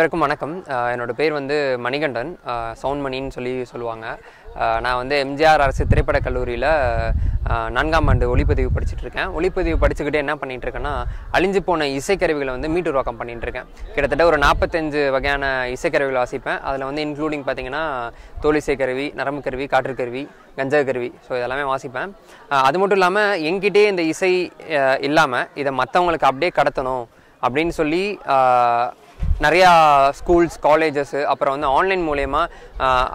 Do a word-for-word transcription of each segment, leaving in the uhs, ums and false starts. அனைவருக்கும் வணக்கம். என்னோட பேர் வந்து மணிகண்டன், சவுண்ட் மணின்னு சொல்லி சொல்லுவாங்க. நான் வந்து எம் ஜி ஆர் அரசு திரைப்படக் கல்லூரியில் நான்காம் ஆண்டு ஒளிப்பதிவு படிச்சுட்ருக்கேன். ஒளிப்பதிவு படிச்சுக்கிட்டே என்ன பண்ணிகிட்ருக்கேன்னா, அழிஞ்சு போன இசைக்கருவிகளை வந்து மீட்டுருவாக்கம் பண்ணிகிட்ருக்கேன். கிட்டத்தட்ட ஒரு நாற்பத்தஞ்சு வகையான இசைக்கருவிகளை வாசிப்பேன். அதில் வந்து இன்க்ளூடிங் பார்த்திங்கன்னா தோலிசைக்கருவி, நரம்பு கருவி, காற்றுக்கருவி, கஞ்சா கருவி, ஸோ இதெல்லாமே வாசிப்பேன். அது மட்டும் இல்லாமல் என்கிட்டே இந்த இசை இல்லாமல் இதை மற்றவங்களுக்கு அப்படியே கடத்தணும் அப்படின்னு சொல்லி நிறையா ஸ்கூல்ஸ், காலேஜஸ்ஸு, அப்புறம் வந்து ஆன்லைன் மூலயமா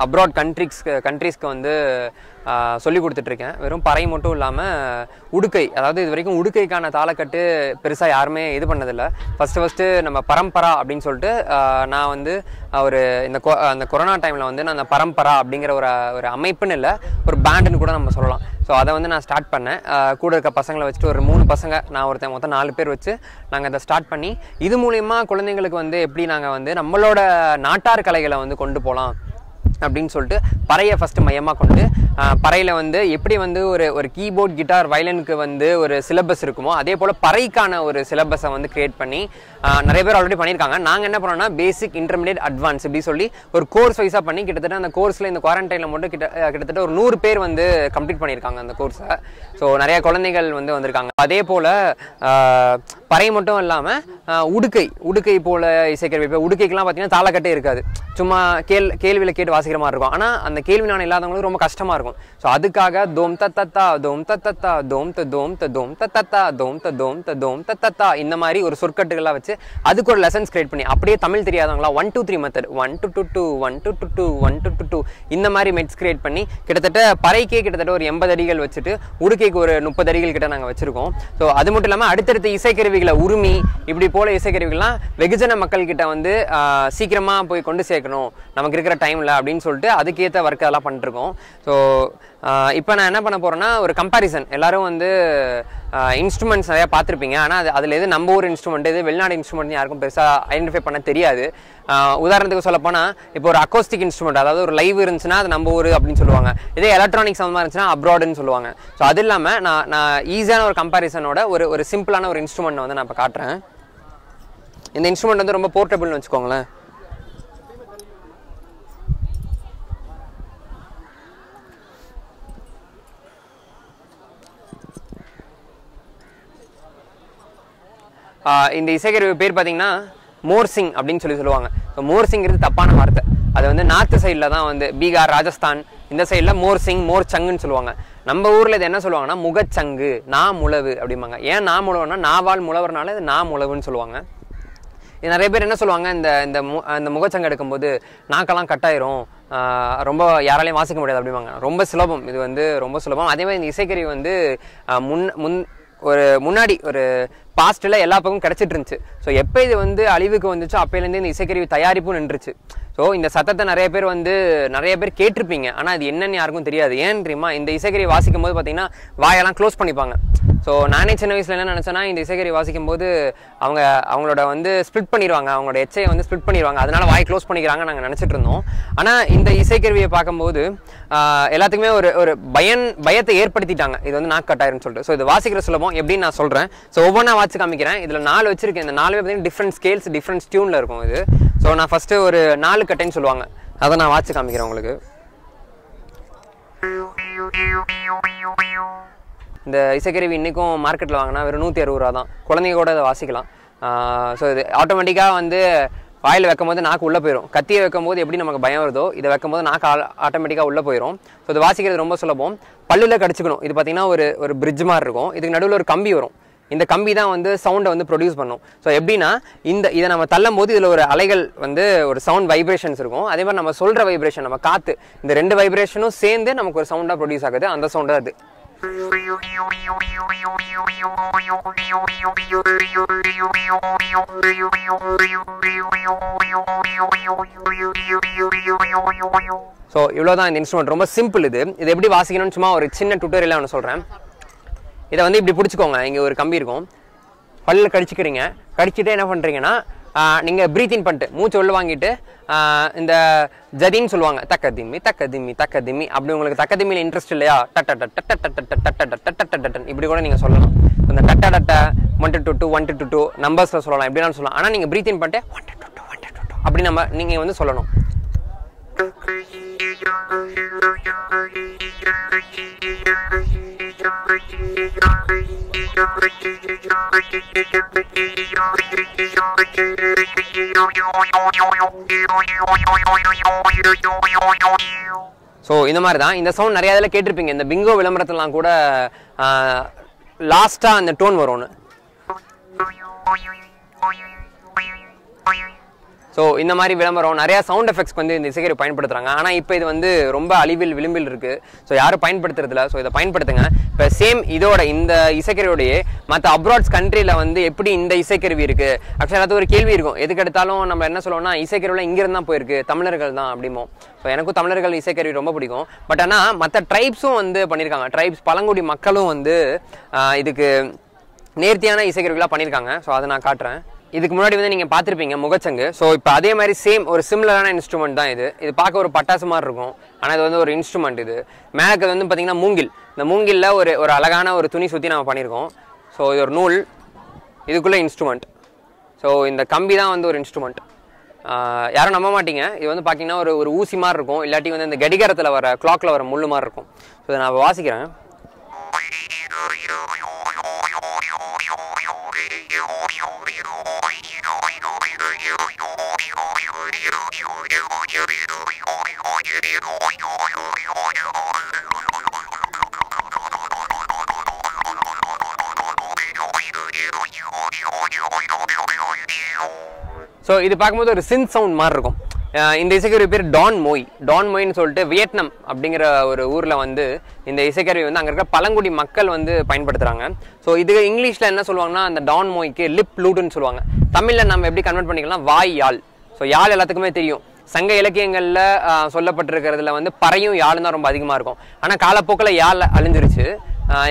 அப்ராட் கண்ட்ரிக்ஸ்க்கு கண்ட்ரீஸ்க்கு வந்து சொல்லி கொடுத்துட்ருக்கேன். வெறும் பறை மட்டும் இல்லாமல் உடுக்கை, அதாவது இது வரைக்கும் உடுக்கைக்கான தாளக்கட்டு பெருசாக யாருமே இது பண்ணதில்லை. ஃபஸ்ட்டு ஃபஸ்ட்டு நம்ம பரம்பரா அப்படின்னு சொல்லிட்டு நான் வந்து ஒரு இந்த கொ அந்த கொரோனா டைமில் வந்து நான் அந்த பரம்பரா அப்படிங்கிற ஒரு ஒரு அமைப்புன்னு இல்லை, ஒரு பேண்டுன்னு கூட நம்ம சொல்லலாம். ஸோ அதை வந்து நான் ஸ்டார்ட் பண்ணேன். கூட இருக்க பசங்களை வச்சுட்டு ஒரு மூணு பசங்க, நான் ஒருத்தன் மொத்தம் நாலு பேர் வச்சு நாங்கள் அதை ஸ்டார்ட் பண்ணி, இது மூலயமா குழந்தைங்களுக்கு வந்து எப்படி நாங்கள் வந்து நம்மளோட நாட்டார் கலைகளை வந்து கொண்டு போகலாம் அப்படின்னு சொல்லிட்டு பறையை ஃபஸ்ட்டு மையமாக கொண்டு, பறையில் வந்து எப்படி வந்து ஒரு ஒரு கீபோர்ட், கிட்டார், வயலனுக்கு வந்து ஒரு சிலபஸ் இருக்குமோ அதே போல் பறைக்கான ஒரு சிலபஸை வந்து க்ரியேட் பண்ணி நிறைய பேர் ஆல்ரெடி பண்ணியிருக்காங்க. நாங்கள் என்ன பண்ணோம்னா பேசிக், இன்டர்மீடியட், அட்வான்ஸ் இப்படி சொல்லி ஒரு கோர்ஸ் வைஸாக பண்ணி, கிட்டத்தட்ட அந்த கோர்ஸில் இந்த குவாரண்டைனில் மட்டும் கிட்ட கிட்டத்தட்ட ஒரு நூறு பேர் வந்து கம்ப்ளீட் பண்ணியிருக்காங்க அந்த கோர்ஸை. ஸோ நிறையா குழந்தைகள் வந்து வந்திருக்காங்க. அதே போல் பறை மட்டும் இல்லாமல் உடுக்கை, உடுக்கை போல் இசைக்கருவி. இப்போ உடுக்கைக்கெலாம் பார்த்தீங்கன்னா தாளக்கட்டே இருக்காது, சும்மா கேள் கேள்வியில் கேட்டு வாசிக்கிற மாதிரி இருக்கும். ஆனால் அந்த கேள்வி நாணம் இல்லாதவங்களுக்கு ரொம்ப கஷ்டமாக இருக்கும். ஸோ அதுக்காக தோம் தத்தா தோம் தத்தா தோம் த தோம் த தோம் தத்தா தோம் த தோம் த தோம் தத்தா இந்த மாதிரி ஒரு சொற்கட்டுகளாக வச்சு அதுக்கு ஒரு லெசன்ஸ் கிரியேட் பண்ணி, அப்படியே தமிழ் தெரியாதவங்களா one two three method, one two two two one two two two one two two two இந்த மாதிரி மெட்ஸ் கிரியேட் பண்ணி, கிட்டத்தட்ட பறைக்கே கிட்டத்தட்ட ஒரு எண்பது அடிகள் வச்சுட்டு உடுக்கைக்கு ஒரு முப்பது அடிகள் கிட்ட நாங்கள் வச்சுருக்கோம். ஸோ அது மட்டும் இல்லாமல் அடுத்தடுத்த இசைக்கருவிகளை, உரிமை இப்படி போல இசைக்கருவிகள்லாம் வெகுஜன மக்கள்கிட்ட வந்து சீக்கிரமாக போய் கொண்டு சேர்க்கணும் நமக்கு இருக்கிற டைமில் அப்படின்னு சொல்லிட்டு அதுக்கேற்ற ஒர்க் அதெல்லாம் பண்ணிட்டுருக்கோம். ஸோ இப்போ நான் என்ன பண்ண போகிறேன்னா, ஒரு கம்பேரிசன். எல்லோரும் வந்து இன்ஸ்ட்ருமெண்ட்ஸ் நிறையா பார்த்துருப்பீங்க, ஆனால் அது அதில் எது நம்ம ஊர் இன்ஸ்ட்ருமெண்ட், இது வெளிநாடு இன்ஸ்ட்ருமெண்ட்னு யாருக்கும் பெருசாக ஐடென்டிஃபை பண்ண தெரியாது. உதாரணத்துக்கு சொல்லப்போனால், இப்போ ஒரு அக்கோஸ்டிக் இன்ஸ்ட்ருமெண்ட், அதாவது ஒரு லைவ் இருந்துச்சுன்னா அது நம்ம ஊர் அப்படின்னு சொல்லுவாங்க. இதே எலக்ட்ரானிக்ஸ் சம்மந்தமாக இருந்துச்சுன்னா அப்ராடுன்னு சொல்லுவாங்க. ஸோ அது இல்லாமல் நான் நான் ஈஸியான ஒரு கம்பேரிசனோட ஒரு ஒரு சிம்பிளான ஒரு இன்ஸ்ட்ருமெண்ட் வந்து நான் இப்போ காட்டுறேன். இந்த இன்ஸ்ட்ருமெண்ட் வந்து ரொம்ப போர்ட்டபிள்னு வச்சுக்கோங்களேன். இந்த இசைக்கருவி பேர் பார்த்தீங்கன்னா மோர்சிங் அப்படின்னு சொல்லி சொல்லுவாங்க. ஸோ மோர்சிங்கிறது தப்பான வார்த்தை, அது வந்து நார்த்து சைடில் தான் வந்து பீகார், ராஜஸ்தான் இந்த சைடில் மோர்சிங், மோர் சங்குன்னு சொல்லுவாங்க. நம்ம ஊரில் இது என்ன சொல்லுவாங்கன்னா முகச்சங்கு, நா முழவு அப்படிம்பாங்க. ஏன் நா முழவுன்னா, நாவால் முழவுறனால இது நா முழவுன்னு சொல்லுவாங்க. நிறைய பேர் என்ன சொல்லுவாங்க, இந்த இந்த மு அந்த முகச்சங்கு எடுக்கும்போது நாக்கெல்லாம் கட்டாயிரும், ரொம்ப யாராலையும் வாசிக்க முடியாது அப்படிம்பாங்க. ரொம்ப சுலபம், இது வந்து ரொம்ப சுலபம். அதேமாதிரி இந்த இசைக்கருவி வந்து முன் முன் ஒரு முன்னாடி ஒரு பாஸ்ட்டில் எல்லா பக்கமும் கிடச்சிட்டு இருந்துச்சு. ஸோ எப்போ இது வந்து அழிவுக்கு வந்துச்சோ அப்போலேருந்து இந்த இசைக்கருவி தயாரிப்பும் நின்றுச்சு. ஸோ இந்த சத்தத்தை நிறைய பேர் வந்து நிறைய பேர் கேட்டிருப்பீங்க, ஆனால் அது என்னன்னு யாருக்கும் தெரியாது. ஏன் தெரியுமா, இந்த இசைக்கருவி வாசிக்கும் போது பார்த்தீங்கன்னா வாயெல்லாம் க்ளோஸ் பண்ணிப்பாங்க. ஸோ நானே சின்ன வயசில் என்ன நினச்சேன்னா, இந்த இசைக்கருவி வாசிக்கும் போது அவங்க அவங்களோட வந்து ஸ்ப்ளிட் பண்ணிடுவாங்க, அவங்களோட எச்சையை வந்து ஸ்ப்ளிட் பண்ணிடுவாங்க, அதனால் வாய் க்ளோஸ் பண்ணிக்கிறாங்க நாங்கள் நினச்சிட்டு இருந்தோம். ஆனால் இந்த இசைக்கருவியை பார்க்கும்போது எல்லாத்துக்குமே ஒரு ஒரு பயன் பயத்தை ஏற்படுத்திட்டாங்க, இது வந்து நாக்கு கட்டாயிருன்னு சொல்லிட்டு. ஸோ இது வாசிக்கிற சுலபம் எப்படின்னு நான் சொல்கிறேன். ஸோ ஒவ்வொன்றா வாசிச்சு காமிக்கிறேன். இதில் நாலு வச்சுருக்கேன். இந்த நாலுமே பார்த்தீங்கன்னா டிஃப்ரெண்ட் ஸ்கேல்ஸ், டிஃப்ரெண்ட் டியூனில் இருக்கும் இது. ஸோ நான் ஃபஸ்ட்டு ஒரு நாலு கட்டைன்னு சொல்லுவாங்க, அதை நான் வாசிச்சு காமிக்கிறேன் உங்களுக்கு. இந்த இசைக்கருவி இன்றைக்கும் மார்க்கெட்டில் வாங்கினா வெறும் நூற்றி அறுபது ரூபா தான். குழந்தைங்க கூட அதை வாசிக்கலாம். ஸோ இது ஆட்டோமேட்டிக்காக வந்து வாயில் வைக்கும் போது நாக்கு உள்ளே போயிடும். கத்தியை வைக்கும் போது எப்படி நமக்கு பயம் வருதோ, இதை வைக்கும் போது நாக்கு ஆட்டோமேட்டிக்காக உள்ளே போயிடும். ஸோ இது வாசிக்கிறது ரொம்ப சுலபம். பல்லில் கடிச்சிக்கணும். இது பார்த்திங்கன்னா ஒரு ஒரு பிரிட்ஜ் மாதிரி இருக்கும். இதுக்கு நடுவில் ஒரு கம்பி வரும். இந்த கம்பி தான் வந்து சவுண்டை வந்து ப்ரொடியூஸ் பண்ணும். ஸோ எப்படின்னா, இந்த இதை நம்ம தள்ளும் போது இதில் ஒரு அலைகள் வந்து ஒரு சவுண்ட் வைப்ரேஷன்ஸ் இருக்கும். அதே மாதிரி நம்ம சொல்கிற வைப்ரேஷன், நம்ம காற்று, இந்த ரெண்டு வைப்ரேஷனும் சேர்ந்து நமக்கு ஒரு சவுண்டாக ப்ரொடியூஸ் ஆகுது. அந்த சவுண்டாக அது. ஸோ இவ்வளோதான் இந்த இன்ஸ்ட்ருமெண்ட். ரொம்ப சிம்பிள் இது. இது எப்படி வாசிக்கணும்னு சும்மா ஒரு சின்ன டுட்டோரியலாக ஒன்று சொல்கிறேன். இதை வந்து இப்படி பிடிச்சிக்கோங்க. இங்கே ஒரு கம்பி இருக்கும். பல்லில் கடிச்சிக்கிறீங்க. கடிச்சிட்டு என்ன பண்ணுறீங்கன்னா, நீங்கள் ப்ரீத்தின் பண்ணிட்டு மூச்சு உள்ள வாங்கிட்டு இந்த ஜதின்னு சொல்லுவாங்க, தக்க திம்மி தக்க திம்மி தக்க திம்மி அப்படி. உங்களுக்கு தக்க திம்மியில் இன்ட்ரெஸ்ட் இல்லையா, டட்ட டட்ட டட்ட டட்ட டட்ட டட்டன் இப்படி கூட நீங்கள் சொல்லலாம். இந்த டட்ட டட்ட one two two two one two two two நம்பர்ஸில் சொல்லலாம், எப்படினாலும் சொல்லலாம். ஆனால் நீங்கள் ப்ரீத்தின் பண்ணிட்டு one two two two one two two two அப்படி நம்ம நீங்க வந்து சொல்லணும். ஸோ இந்த மாதிரி தான் இந்த சவுண்ட் நிறையா இதில் கேட்டிருப்பீங்க. இந்த பிங்கோ விளம்பரத்துலாம் கூட லாஸ்ட்டாக அந்த டோன் வரும்னு. ஸோ இந்த மாதிரி விளம்பரம் நிறையா சவுண்ட் எஃபெக்ட்ஸ்க்கு வந்து இந்த இசைக்கருவி பயன்படுத்துகிறாங்க. ஆனால் இப்போ இது வந்து ரொம்ப அழிவில் விளிம்பில் இருக்குது. ஸோ யாரும் பயன்படுத்துறதில்ல. ஸோ இதை பயன்படுத்துங்க. இப்போ சேம் இதோட இந்த இசைக்கருவியோடையே மற்ற அப்ராட்ஸ் கண்ட்ரியில் வந்து எப்படி இந்த இசைக்கருவி இருக்குது ஆக்சுவலாக எல்லாத்துக்கும் ஒரு கேள்வி இருக்கும். எதுக்கு எடுத்தாலும் நம்ம என்ன சொல்லுவோம்னா இசைக்கருவிலாம் இங்கிருந்து தான் போயிருக்கு, தமிழர்கள் தான் அப்படிமோ. ஸோ எனக்கும் தமிழர்கள் இசைக்கருவி ரொம்ப பிடிக்கும். பட் ஆனால் மற்ற ட்ரைப்ஸும் வந்து பண்ணியிருக்காங்க. ட்ரைப்ஸ் பழங்குடி மக்களும் வந்து இதுக்கு நேர்த்தியான இசைக்கருவிகளாக பண்ணியிருக்காங்க. ஸோ அதை நான் காட்டுறேன். இதுக்கு முன்னாடி வந்து நீங்கள் பார்த்துருப்பீங்க முகச்சங்கு. ஸோ இப்போ அதே மாதிரி சேம் ஒரு சிமிலரான இன்ஸ்ட்ருமெண்ட் தான் இது. இது பார்க்க ஒரு பட்டாசு மாதிரி இருக்கும், ஆனால் இது வந்து ஒரு இன்ஸ்ட்ருமெண்ட். இது மேலக்கு வந்து பார்த்திங்கன்னா மூங்கில். இந்த மூங்கிலில் ஒரு ஒரு அழகான ஒரு துணி சுற்றி நம்ம பண்ணியிருக்கோம். ஸோ இது ஒரு நூல், இதுக்குள்ளே இன்ஸ்ட்ருமெண்ட். ஸோ இந்த கம்பி தான் வந்து ஒரு இன்ஸ்ட்ருமெண்ட். யாரும் நம்ப மாட்டீங்க, இது வந்து பார்த்திங்கன்னா ஒரு ஒரு ஊசி மாதிரி இருக்கும், இல்லாட்டி வந்து இந்த கடிகாரத்தில் வர கிளாக்கில் வர முள் மாதிரி இருக்கும். ஸோ இதை நான் வாசிக்கிறேன். ஸோ இது பார்க்கும்போது ஒரு சின் சவுண்ட் மாதிரி இருக்கும். இந்த இசைக்கருவி பேர் டான் மொய். டான் மொயின்னு சொல்லிட்டு வியட்நாம் அப்படிங்கிற ஒரு ஊரில் வந்து இந்த இசைக்கருவி வந்து அங்கே இருக்கிற பழங்குடி மக்கள் வந்து பயன்படுத்துகிறாங்க. ஸோ இது இங்கிலீஷில் என்ன சொல்லுவாங்கன்னா அந்த டான் மொய்க்கு லிப் ஃப்ளூட்டுன்னு சொல்லுவாங்க. தமிழில் நம்ம எப்படி கன்வெர்ட் பண்ணிக்கலாம், வாய் யாழ். ஸோ யாழ் எல்லாத்துக்குமே தெரியும். சங்க இலக்கியங்களில் சொல்லப்பட்டிருக்கிறதுல வந்து பறையும் யாழும் தான் ரொம்ப அதிகமாக இருக்கும். ஆனால் காலப்போக்கில் யாழ் அழிஞ்சிருச்சு.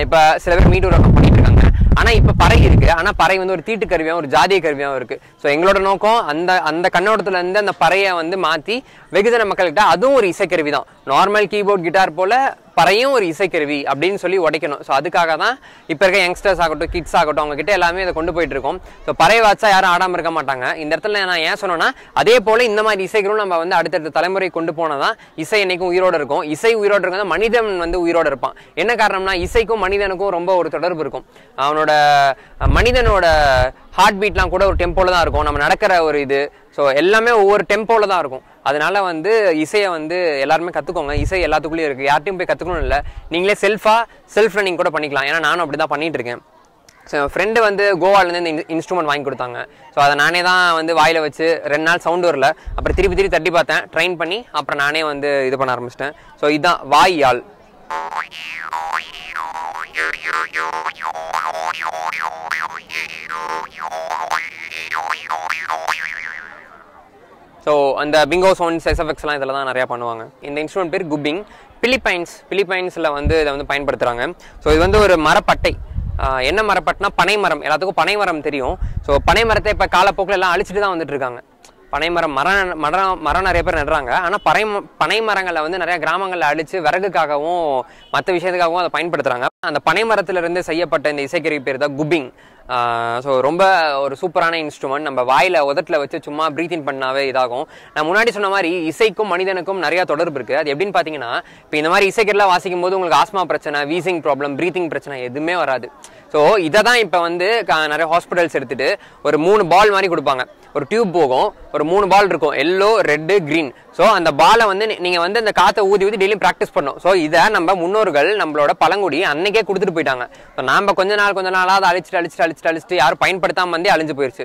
இப்போ சில பேர் மீட்டூர் பண்ணிட்டு இருக்காங்க. ஆனால் இப்போ பறை இருக்குது. ஆனால் பறை வந்து ஒரு தீட்டு கருவியாகவும் ஒரு ஜாதிய கருவியாகவும் இருக்குது. ஸோ எங்களோட நோக்கம் அந்த அந்த கண்ணோட்டத்துலேருந்து அந்த பறையை வந்து மாற்றி வெகுஜன மக்கள்கிட்ட அதுவும் ஒரு இசைக்கருவி தான், நார்மல் கீபோர்ட் கிட்டார் போல் பறையும் ஒரு இசைக்கருவி அப்படின்னு சொல்லி உடைக்கணும். ஸோ அதுக்காக தான் இப்போ இருக்க யங்ஸ்டர்ஸ் ஆகட்டும், கிட்ஸ் ஆகட்டும், அவங்ககிட்ட எல்லாமே இதை கொண்டு போயிட்டு இருக்கோம். ஸோ பறையை வாட்சா யாரும் ஆடாமல் இருக்க மாட்டாங்க. இந்த இடத்துல நான் ஏன் சொன்னேன்னா அதே போல் இந்த மாதிரி இசைக்கருவும் நம்ம வந்து அடுத்தடுத்த தலைமுறை கொண்டு போனால் தான் இசை என்றைக்கும் உயிரோடு இருக்கும். இசை உயிரோடு இருக்குன்னா மனிதன் வந்து உயிரோடு இருப்பான். என்ன காரணம்னா இசைக்கும் மனிதனுக்கும் ரொம்ப ஒரு தொடர்பு இருக்கும். அவனோட மனிதனோட ஹார்ட் பீட்லாம் கூட ஒரு டெம்போவில் தான் இருக்கும். நம்ம நடக்கிற ஒரு இது ஸோ எல்லாமே ஒவ்வொரு டெம்போவில் தான் இருக்கும். அதனால் வந்து இசையை வந்து எல்லாருமே கற்றுக்கோங்க. இசை எல்லாத்துக்குள்ளேயும் இருக்குது, யார்ட்டையும் போய் கற்றுக்கணும்னு இல்லை. நீங்களே செல்ஃபாக செல்ஃப் ரன்னிங் கூட பண்ணிக்கலாம். ஏன்னா நானும் அப்படி தான் பண்ணிகிட்ருக்கேன். ஸோ என் ஃப்ரெண்டு வந்து கோவாலேருந்து இந்த இன்ஸ்ட்ருமெண்ட் வாங்கி கொடுத்தாங்க. ஸோ அதை நானே தான் வந்து வாயில் வச்சு ரெண்டு நாள் சவுண்டு வரல, அப்புறம் திருப்பி திருப்பி தட்டி பார்த்தேன், ட்ரெயின் பண்ணி அப்புறம் நானே வந்து இது பண்ண ஆரம்பிச்சிட்டேன். ஸோ இதுதான் வாய் யாழ். ஸோ அந்த பிங்கோ சவுண்ட் சைஸ் எஃபெக்ட்ஸ்லாம் இதில் தான் நிறையா பண்ணுவாங்க. இந்த இன்ஸ்ட்ருமெண்ட் பேர் குப்பிங். பிலிப்பைன்ஸ் பிலிப்பைன்ஸில் வந்து இதை வந்து பயன்படுத்துகிறாங்க. ஸோ இது வந்து ஒரு மரப்பட்டை. என்ன மரப்பட்டைனா பனைமரம். எல்லாத்துக்கும் பனைமரம் தெரியும். ஸோ பனைமரத்தை இப்போ காலப்போக்கில் எல்லாம் அழிச்சிட்டு தான் வந்துட்டு இருக்காங்க. பனைமரம் மரம் மரம் மரம் நிறைய பேர் நடுறாங்க. ஆனால் பனை பனை மரங்களை வந்து நிறையா கிராமங்களில் அழித்து விறகுக்காகவும் மற்ற விஷயத்துக்காகவும் அதை பயன்படுத்துகிறாங்க. அந்த பனைமரத்திலிருந்து செய்யப்பட்ட இந்த இசைக்கருவி பேர் தான் குப்பிங். ஸோ ரொம்ப ஒரு சூப்பரான இன்ஸ்ட்ருமெண்ட். நம்ம வாயில் உதட்டில் வச்சு சும்மா ப்ரீத்திங் பண்ணாவே இதாகும். நான் முன்னாடி சொன்ன மாதிரி இசைக்கும் மனிதனுக்கும் நிறையா தொடர்பு இருக்குது. அது எப்படின்னு பார்த்தீங்கன்னா இப்போ இந்த மாதிரி இசைக்கருவிலாம் வாசிக்கும் போது உங்களுக்கு ஆஸ்மா பிரச்சனை, வீசிங் ப்ராப்ளம், ப்ரீத்திங் பிரச்சனை எதுவுமே வராது. ஸோ இதை தான் இப்போ வந்து நிறைய ஹாஸ்பிட்டல்ஸ் எடுத்துகிட்டு ஒரு மூணு பால் மாதிரி கொடுப்பாங்க. ஒரு டியூப் போகும், ஒரு மூணு பால் இருக்கும், எல்லோ, ரெட்டு, க்ரீன். ஸோ அந்த பாலை வந்து நீங்கள் வந்து இந்த காற்றை ஊதி ஊதி டெய்லியும் ப்ராக்டிஸ் பண்ணணும். ஸோ இதை நம்ம முன்னோர்கள் நம்மளோட பழங்குடி அன்னைக்கே கொடுத்துட்டு போயிட்டாங்க. ஸோ நாம் கொஞ்ச நாள் கொஞ்ச நாளாக அதை அழிச்சிட்டு அழிச்சிட்டு அழிச்சிட்டு அழிச்சிட்டு யாரும் பயன்படுத்தாமல் வந்து அழிஞ்சு போயிடுச்சு.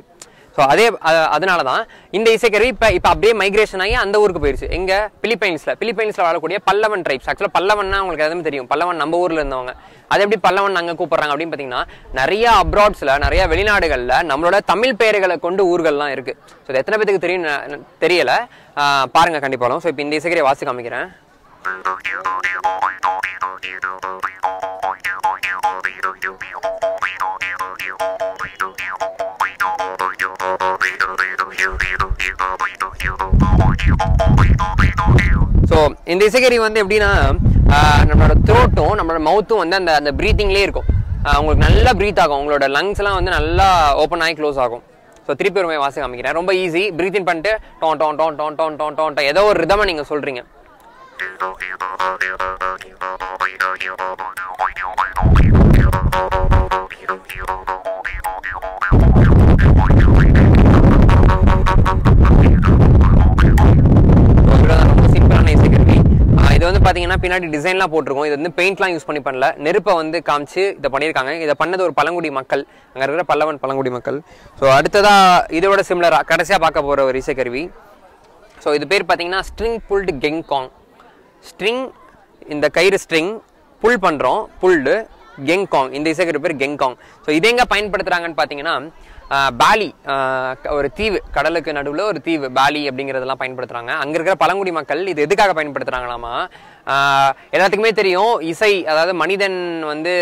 ஸோ அதே அதனால தான் இந்த இசைக்கருவி இப்போ இப்போ அப்படியே மைக்ரேஷன் ஆகி அந்த ஊருக்கு போயிடுச்சு. எங்கே? பிலிப்பைன்ஸில். பிலிப்பைன்ஸில் வாழக்கூடிய பல்லவன் ட்ரைப்ஸ். ஆக்சுவலாக பல்லவன்னா உங்களுக்கு எதுவுமே தெரியும், பல்லவன் நம்ம ஊரில் இருந்தவங்க. அது எப்படி பல்லவன் நாங்கள் கூப்பிட்றாங்க அப்படின்னு பார்த்தீங்கன்னா நிறையா அப்ராட்ஸில், நிறையா வெளிநாடுகளில் நம்மளோட தமிழ் பெயர்களை கொண்டு ஊர்கள்லாம் இருக்குது. ஸோ இது எத்தனை பேருக்கு தெரியும் தெரியலை, பாருங்கள் கண்டிப்பாலும். ஸோ இப்போ இந்த இசைக்கருவியை வாசி காமிக்கிறேன். ஸோ இந்த இசைக்கறி வந்து எப்படின்னா நம்மளோட த்ரோட்டும் நம்மளோட மவுத்தும் வந்து அந்த அந்த ப்ரீத்திங்லேயே இருக்கும். உங்களுக்கு நல்லா ப்ரீத் ஆகும், உங்களோட லங்ஸ்லாம் வந்து நல்லா ஓப்பன் ஆகி க்ளோஸ் ஆகும். So So three people may ask me. Romba easy. Breathe in பண்ணிட்டு ton ton ton ton ton ton ton ton. ஏதோ ஒரு ரிதமா நீங்க சொல்றீங்க. இது வந்து பாத்தீங்கன்னா பின்னாடி டிசைன்லாம் போட்டுருக்கோம். இது வந்து பெயிண்ட்லாம் யூஸ் பண்ணி பண்ணல, நெருப்பை வந்து காமிச்சு இதை பண்ணியிருக்காங்க. இதை பண்ணது ஒரு பழங்குடி மக்கள், அங்கே இருக்கிற பல்லவன் பழங்குடி மக்கள். ஸோ அடுத்ததா இதோட சிம்லராக கடைசியாக பார்க்க போகிற ஒரு இசைக்கருவி. ஸோ இது பேர் பார்த்தீங்கன்னா ஸ்ட்ரிங் புல்டு கெங்காங். ஸ்ட்ரிங், இந்த கயிறு ஸ்ட்ரிங் புல் பண்ணுறோம், புல்டு கெங்காங். இந்த இசைக்கருவி பேர் கெங்காங். ஸோ இதை எங்கே பயன்படுத்துகிறாங்கன்னு பார்த்தீங்கன்னா பாலி, ஒரு தீவு, கடலுக்கு நடுவில் ஒரு தீவு பாலி அப்படிங்கிறதெல்லாம் பயன்படுத்துகிறாங்க. அங்கே இருக்கிற பழங்குடி மக்கள் இது எதுக்காக பயன்படுத்துகிறாங்களாமா, எல்லாத்துக்குமே தெரியும் இசை, அதாவது மனிதன் வந்து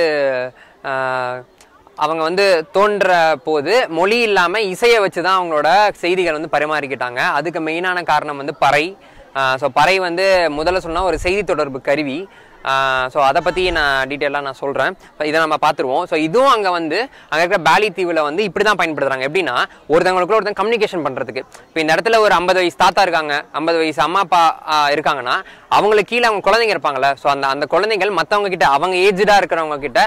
அவங்க வந்து தோன்ற போது மொழி இல்லாமல் இசையை வச்சு தான் அவங்களோட செய்திகள் வந்து பரிமாறிக்கிட்டாங்க. அதுக்கு மெயினான காரணம் வந்து பறை. ஸோ பறை வந்து முதல்ல சொன்னால் ஒரு செய்தி தொடர்பு கருவி. ஸோ அதை பற்றி நான் டீட்டெயிலாக நான் சொல்கிறேன், இதை நம்ம பார்த்துருவோம். ஸோ இதுவும் அங்கே வந்து அங்கே இருக்கிற பாலி தீவில் வந்து இப்படி தான் பயன்படுத்துகிறாங்க. எப்படின்னா ஒருத்தவங்களுக்குள்ள ஒருத்தன் கம்யூனிகேஷன் பண்ணுறதுக்கு. இப்போ இந்த இடத்துல ஒரு ஐம்பது வயசு தாத்தா இருக்காங்க, ஐம்பது வயசு அம்மா அப்பா இருக்காங்கன்னா அவங்களுக்கு கீழே அவங்க குழந்தைங்க இருப்பாங்கள்ல. ஸோ அந்த அந்த குழந்தைகள் மற்றவங்க கிட்ட, அவங்க ஏஜ்டாக இருக்கிறவங்க கிட்ட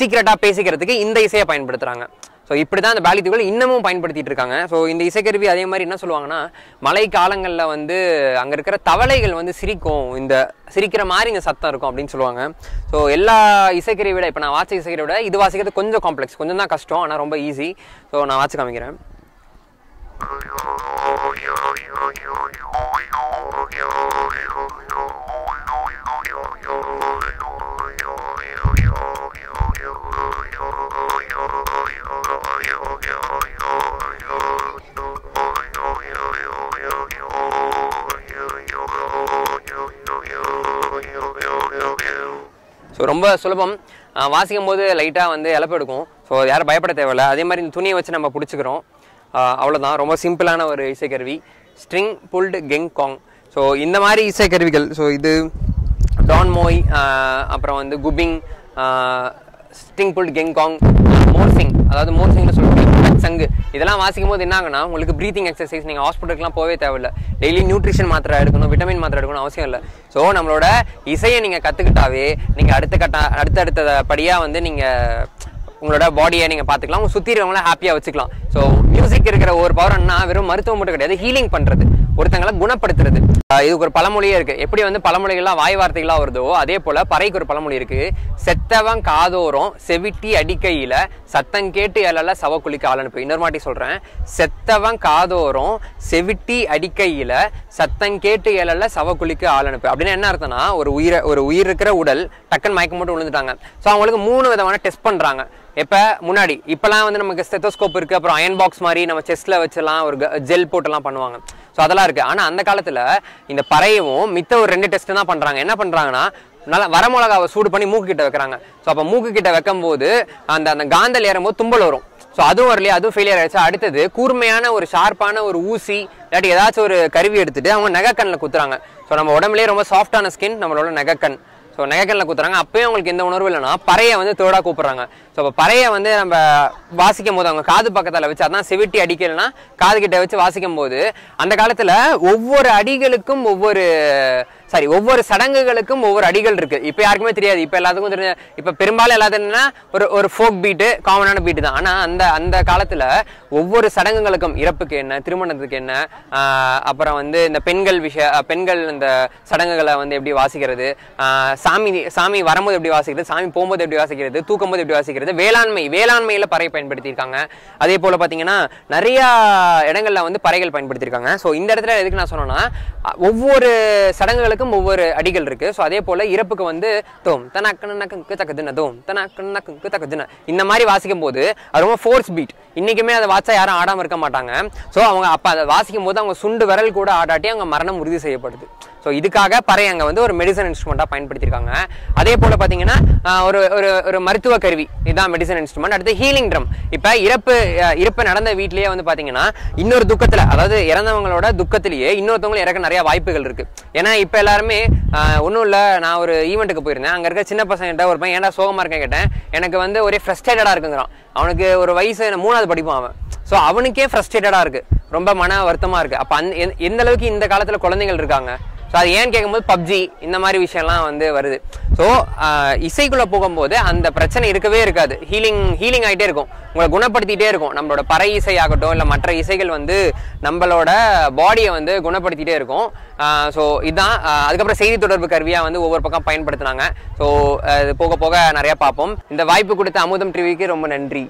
சீக்கிரட்டாக பேசிக்கிறதுக்கு இந்த இசையை பயன்படுத்துகிறாங்க. ஸோ இப்படி தான் அந்த பாலி தீவில் இன்னமும் பயன்படுத்திகிட்டு இருக்காங்க. ஸோ இந்த இசைக்கருவி அதே மாதிரி என்ன சொல்லுவாங்கன்னா, மழை காலங்களில் வந்து அங்கே இருக்கிற தவளைகள் வந்து சிரிக்கும், இந்த சிரிக்கிற மாதிரி இந்த சத்தம் இருக்கும் அப்படின்னு சொல்லுவாங்க. ஸோ எல்லா இசைக்கருவி விட, இப்போ நான் வாட்ச இசைக்கருவி விட இது வாசிக்கிறது கொஞ்சம் காம்ப்ளெக்ஸ், கொஞ்சம் தான் கஷ்டம், ஆனால் ரொம்ப ஈஸி. ஸோ நான் வாட்ச காமிக்கிறேன். ஸோ ரொம்ப சுலபம், வாசிக்கும் போது லைட்டாக வந்து இழப்பு எடுக்கும். ஸோ யாரும் பயப்பட தேவையில்லை. அதே மாதிரி இந்த துணியை வச்சு நம்ம பிடிச்சிக்கிறோம், அவ்வளோதான். ரொம்ப சிம்பிளான ஒரு இசைக்கருவி ஸ்ட்ரிங் புல்டு கெங்காங். ஸோ இந்த மாதிரி இசைக்கருவிகள், ஸோ இது டான் மோய், அப்புறம் வந்து குபிங், ஸ்ட்ரிங் புல்டு கெங்காங், மோர்சிங், அதாவது மோர்சிங்னு சொல்லுவாங்க, சங்கு, இதெல்லாம் வாசிக்கும் போது என்ன ஆகுனா உங்களுக்கு ப்ரீத்திங் எக்ஸசைஸ். நீங்கள் ஹாஸ்பிட்டலுக்குலாம் போகவே தேவையில்லை, டெய்லி நியூட்ரிஷன் மாத்திரை எடுக்கணும், விட்டமின் மாத்திரை எடுக்கணும் அவசியம் இல்லை. ஸோ நம்மளோட இசையை நீங்கள் கற்றுக்கிட்டாவே நீங்கள் அடுத்த கட்ட அடுத்தடுத்த படியாக வந்து நீங்கள் உங்களோட பாடியை நீங்கள் பார்த்துக்கலாம், உங்கள் சுற்றி இருக்கிறவங்கள ஹாப்பியாக வச்சுக்கலாம். ஸோ மியூசிக் இருக்கிற ஒரு பவர் என்ன, வெறும் மருத்துவம் மட்டும் கிடையாது, ஹீலிங் பண்ணுறது, ஒருத்தங்களை குணப்படுத்துறது. இதுக்கு ஒரு பழமொழியே இருக்குது, எப்படி வந்து பழமொழிகள்லாம் வாய் வார்த்தைகளாக வருதோ அதே போல் பறைக்கு ஒரு பழமொழி இருக்குது, செத்தவன் காதோரம் செவிட்டி அடிக்கையில் சத்தம் கேட்டு எழல சவக்குழிக்கு ஆள் அனுப்பு. இன்னொரு மாட்டி சொல்கிறேன், செத்தவன் காதோரம் செவிட்டி அடிக்கையில் சத்தம் கேட்டு எழல சவக்குழிக்கு ஆள் அனுப்பு. அப்படின்னா என்ன அர்த்தம்னா, ஒரு உயிரை ஒரு உயிர் இருக்கிற உடல் டக்குன்னு மயக்கம் போட்டு விழுந்துட்டாங்க. ஸோ அவங்களுக்கு மூணு விதமான டெஸ்ட் பண்ணுறாங்க. இப்போ முன்னாடி இப்போலாம் வந்து நமக்கு ஸ்டெத்தோஸ்கோப் இருக்குது, அப்புறம் அயன் பாக்ஸ் மாதிரி நம்ம செஸ்ட்டில் வச்சுலாம் ஒரு ஜெல் போட்டுலாம் பண்ணுவாங்க. ஸோ அதெல்லாம் இருக்குது. ஆனால் அந்த காலத்தில் இந்த பறையவும் மித்த ஒரு ரெண்டு டெஸ்ட்டு தான் பண்ணுறாங்க. என்ன பண்ணுறாங்கன்னா, நல்லா வரமிளகாவை சூடு பண்ணி மூக்குக்கிட்ட வைக்கிறாங்க. ஸோ அப்போ மூக்குக்கிட்ட வைக்கும்போது அந்த அந்த காந்தல் ஏறும்போது தும்பல் வரும். ஸோ அதுவும் வரலையே, அதுவும் ஃபெயிலியர் ஆகிடுச்சு. அடுத்தது கூர்மையான ஒரு ஷார்ப்பான ஒரு ஊசி இல்லாட்டி ஏதாச்சும் ஒரு கருவி எடுத்துகிட்டு அவங்க நெகக்கண்ணில் குத்துறாங்க. ஸோ நம்ம உடம்புலேயே ரொம்ப சாஃப்டான ஸ்கின் நம்மளோட நெகக்கண். ஸோ நெகக்கண்ணில் குத்துறாங்க. அப்போயும் அவங்களுக்கு எந்த உணர்வு இல்லைன்னா பறையை வந்து தேர்டாக கூப்பிட்றாங்க. ஸோ அப்போ பறையை வந்து நம்ம வாசிக்கும் போது அவங்க காது பக்கத்தில் வச்சு, அதான் செவிட்டி அடிக்கலைன்னா காதுகிட்ட வச்சு வாசிக்கும் போது, அந்த காலத்தில் ஒவ்வொரு அடிகளுக்கும் ஒவ்வொரு சாரி ஒவ்வொரு சடங்குகளுக்கும் ஒவ்வொரு அடிகள் இருக்குது. இப்போ யாருக்குமே தெரியாது, இப்போ எல்லாத்துக்கும் தெரிஞ்ச, இப்போ பெரும்பாலும் எல்லாத்துக்கும் என்னன்னா ஒரு ஒரு ஃபோக் பீட்டு, காமனான பீட்டு தான். ஆனால் அந்த அந்த காலத்தில் ஒவ்வொரு சடங்குகளுக்கும், இறப்புக்கு என்ன, திருமணத்துக்கு என்ன, அப்புறம் வந்து இந்த பெண்கள் விஷய பெண்கள் இந்த சடங்குகளை வந்து எப்படி வாசிக்கிறது, சாமி சாமி வரும்போது எப்படி வாசிக்கிறது, சாமி போகும்போது எப்படி வாசிக்கிறது, தூக்கும் போது எப்படி வாசிக்கிறது, வேளாண்மை வேளாண்மையில் பறையை பயன்படுத்தியிருக்காங்க. அதே போல் பார்த்தீங்கன்னா நிறையா இடங்களில் வந்து பறைகள் பயன்படுத்தியிருக்காங்க. ஸோ இந்த இடத்துல எதுக்கு நான் சொன்னேன்னா, ஒவ்வொரு சடங்குகளுக்கும் ஒவ்வொரு அடிகள் இருக்கு. சோ அதே போல இறப்புக்கு வந்து தோம் தனக்கனனக்கு தக்கதுன தோம் தனக்கனனக்கு தக்கதுன இந்த மாதிரி வாசிக்கும் போது அது ரொம்ப ஃபோர்ஸ் பீட். இன்னைக்குமே அதை வாட்சா யாரும் ஆடாம இருக்க மாட்டாங்க. சோ அவங்க அப்ப அதை வாசிக்கும் போது அவங்க சுண்டு விரல் கூட ஆடாட்டி அவங்க மரணம் உறுதி செய்யப்படுது. ஸோ இதுக்காக பறை அங்கே வந்து ஒரு மெடிசன் இன்ஸ்ட்ருமெண்ட்டாக பயன்படுத்தியிருக்காங்க. அதே போல் பார்த்தீங்கன்னா ஒரு ஒரு ஒரு மருத்துவ கருவி, இதுதான் மெடிசன் இன்ஸ்ட்ருமெண்ட். அடுத்து ஹீலிங் ட்ரம். இப்போ இறப்பு இறப்பு நடந்த வீட்லேயே வந்து பார்த்தீங்கன்னா இன்னொரு துக்கத்தில், அதாவது இறந்தவங்களோட துக்கத்திலேயே இன்னொருத்தவங்களும் இறக்க நிறையா வாய்ப்புகள் இருக்குது. ஏன்னா இப்போ எல்லாருமே ஒன்றும் இல்லை, நான் ஒரு ஈவெண்ட்டுக்கு போயிருந்தேன், அங்கே இருக்கிற சின்ன பசங்கிட்ட ஒரு பையன் ஏன்டா சோகமாக இருக்கேன் கேட்டேன், எனக்கு வந்து ஒரே ஃப்ரெஸ்ட்ரேட்டடாக இருக்குங்கிறான். அவனுக்கு ஒரு வயசு மூணாவது படிப்பான் அவன். So அவனுக்கே frustrated-ஆ இருக்கு, ரொம்ப மன வருத்தமா இருக்கு. அப்ப எந்த அளவுக்கு இந்த காலத்துல குழந்தைகள் இருக்காங்க. சோ அது ஏன் கேக்கும்போது P U B G இந்த மாதிரி விஷயம்லாம் வந்து வருது. சோ இசைக்குள்ள போகும்போது அந்த பிரச்சனை இருக்கவே இருக்காது. ஹீலிங் ஹீலிங் ஆயிட்டே இருக்கும், உங்களை குணப்படுத்திட்டே இருக்கும். நம்மளோட பறை இசை ஆகட்டும் இல்ல மற்ற இசைகள் வந்து நம்மளோட பாடியை வந்து குணப்படுத்திட்டே இருக்கும். சோ இதுதான். அதுக்கப்புறம் செய்தி தொடர்பு கருவியா வந்து ஒவ்வொரு பக்கம் பயன்படுத்தினாங்க. சோ போக போக நிறைய பார்ப்போம். இந்த வாய்ப்பு கொடுத்த அமுதம் டிவிக்கு ரொம்ப நன்றி.